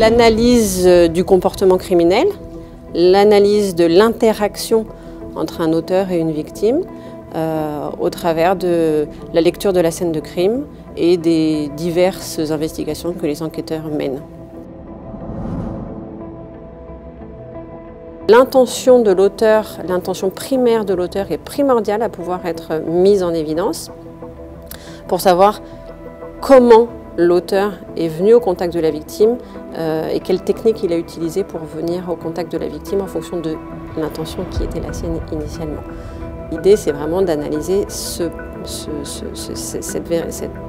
l'analyse du comportement criminel, l'analyse de l'interaction entre un auteur et une victime au travers de la lecture de la scène de crime et des diverses investigations que les enquêteurs mènent. L'intention de l'auteur, l'intention primaire de l'auteur est primordiale à pouvoir être mise en évidence pour savoir comment l'auteur est venu au contact de la victime et quelle technique il a utilisée pour venir au contact de la victime en fonction de l'intention qui était la sienne initialement. L'idée, c'est vraiment d'analyser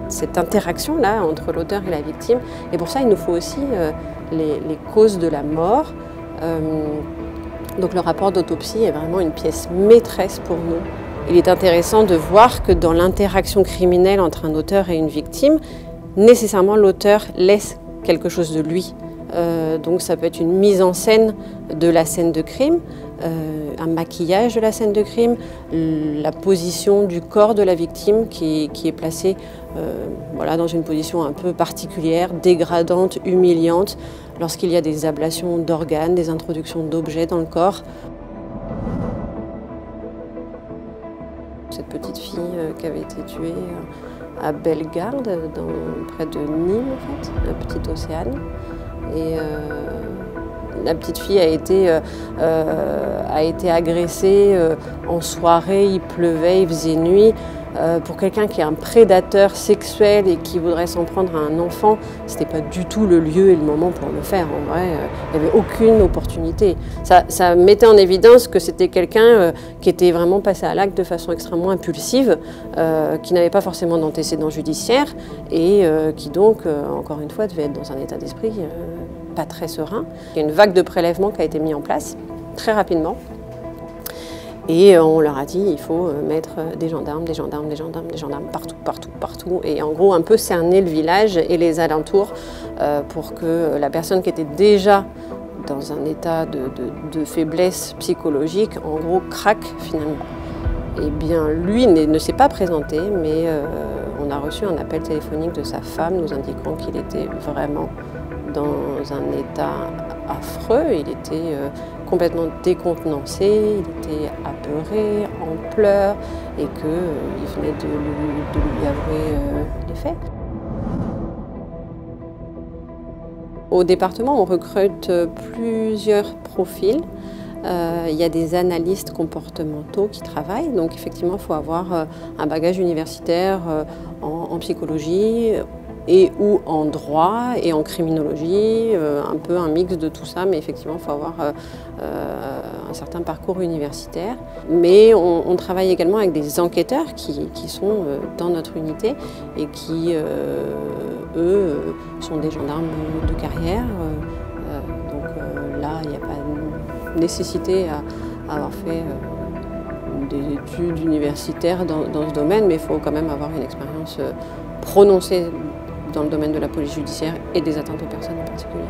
cette interaction-là entre l'auteur et la victime. Et pour ça, il nous faut aussi les causes de la mort. Donc le rapport d'autopsie est vraiment une pièce maîtresse pour nous. Il est intéressant de voir que dans l'interaction criminelle entre un auteur et une victime, nécessairement l'auteur laisse quelque chose de lui. Donc ça peut être une mise en scène de la scène de crime, un maquillage de la scène de crime, la position du corps de la victime qui est placée voilà, dans une position un peu particulière, dégradante, humiliante, lorsqu'il y a des ablations d'organes, des introductions d'objets dans le corps. Cette petite fille qui avait été tuée à Bellegarde, près de Nîmes en fait, la petite Océane. Et la petite fille a été agressée en soirée, il pleuvait, il faisait nuit. Pour quelqu'un qui est un prédateur sexuel et qui voudrait s'en prendre à un enfant, c'était pas du tout le lieu et le moment pour le faire. En vrai, il n'y avait aucune opportunité. Ça mettait en évidence que c'était quelqu'un qui était vraiment passé à l'acte de façon extrêmement impulsive, qui n'avait pas forcément d'antécédents judiciaires et qui donc, encore une fois, devait être dans un état d'esprit pas très serein. Il y a une vague de prélèvements qui a été mise en place très rapidement. Et on leur a dit, il faut mettre des gendarmes partout. Et en gros, un peu cerner le village et les alentours pour que la personne qui était déjà dans un état de faiblesse psychologique, en gros, craque finalement. Eh bien, lui ne s'est pas présenté, mais on a reçu un appel téléphonique de sa femme nous indiquant qu'il était vraiment dans un état affreux. Il était complètement décontenancé, il était apeuré, en pleurs, et qu'il venait de lui avouer les faits. Au département, on recrute plusieurs profils. Il y a des analystes comportementaux qui travaillent, donc effectivement, il faut avoir un bagage universitaire en psychologie, et ou en droit et en criminologie, un peu un mix de tout ça, mais effectivement il faut avoir un certain parcours universitaire. Mais on travaille également avec des enquêteurs qui sont dans notre unité et qui, eux, sont des gendarmes de carrière. Donc là, il n'y a pas de nécessité à avoir fait des études universitaires dans ce domaine, mais il faut quand même avoir une expérience prononcée dans le domaine de la police judiciaire et des atteintes aux personnes en particulier.